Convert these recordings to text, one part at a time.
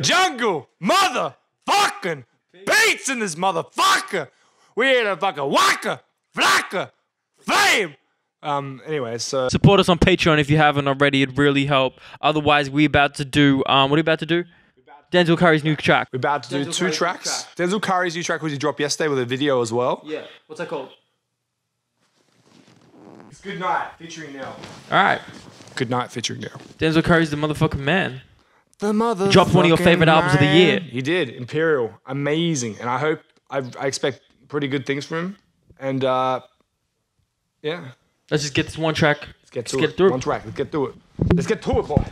Jungle motherfucking beats in this motherfucker. We in a fucking waka flaka flame. Anyway, so support us on Patreon if you haven't already. It'd really help. Otherwise, we about to do what are we about to do? Denzel Curry's new track. We're about to do two tracks. Denzel Curry's new track, which he dropped yesterday with a video as well. Yeah. What's that called? It's Good Night featuring Nell. All right. Good Night featuring Nell. Denzel Curry's the motherfucking man. The mother. Dropped one of your favorite albums of the year. He did. Imperial, amazing, and I hope I expect pretty good things from him. And yeah. Let's just get this one track. Let's get through it. One track. Let's get through it. Let's get through it, boy.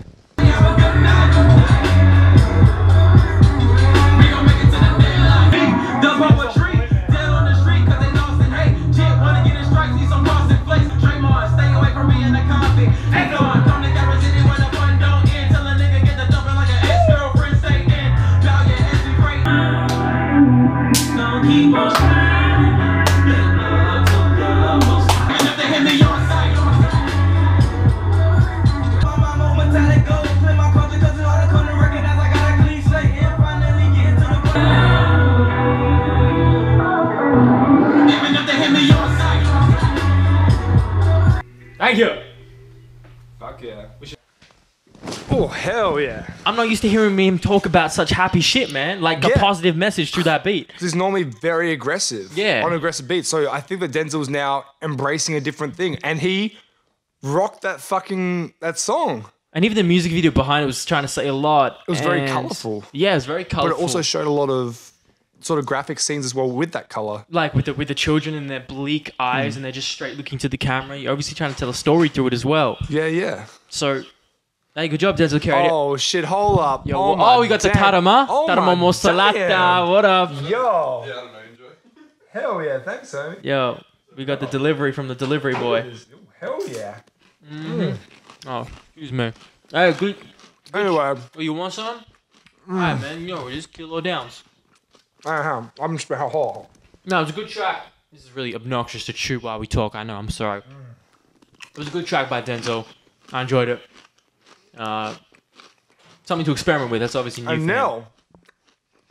Thank you. Fuck yeah. Oh, hell yeah. I'm not used to hearing him talk about such happy shit, man. Like a positive message through that beat. He's normally very aggressive. Yeah. On aggressive beats. So I think that Denzel's now embracing a different thing. And he rocked that fucking, that song. And even the music video behind it was trying to say a lot. It was very colourful. Yeah, it was very colourful. But it also showed a lot of sort of graphic scenes as well with that colour. Like with the children and their bleak eyes and they're just straight looking to the camera. You're obviously trying to tell a story through it as well. Yeah, yeah. So, hey, good job, Denzel Curry. Oh, shit, hold up. Yo, oh, we got the Tarama. Oh, Tarama Mosalata. What up? Yo. Yeah, I don't know, enjoy. Hell yeah, thanks, homie. Yo, we got the delivery from the delivery boy. Hell yeah. Oh, excuse me. Hey, good. Anyway. Oh, you want some? Alright, man. Yo, it is Kilo Downs. I'm just about hot. No, it's a good track. This is really obnoxious to chew while we talk. I know, I'm sorry. It was a good track by Denzel. I enjoyed it. Something to experiment with. That's obviously new. And Nell.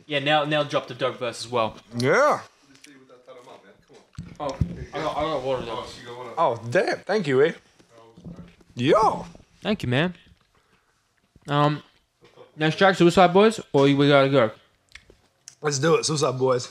Yeah, Nell dropped a dope verse as well. Yeah. Oh, I got water though. Oh, damn. Thank you, eh? Yo. Thank you, man. Next track, Suicide Boys, or we gotta go? Let's do it, Suicide Boys.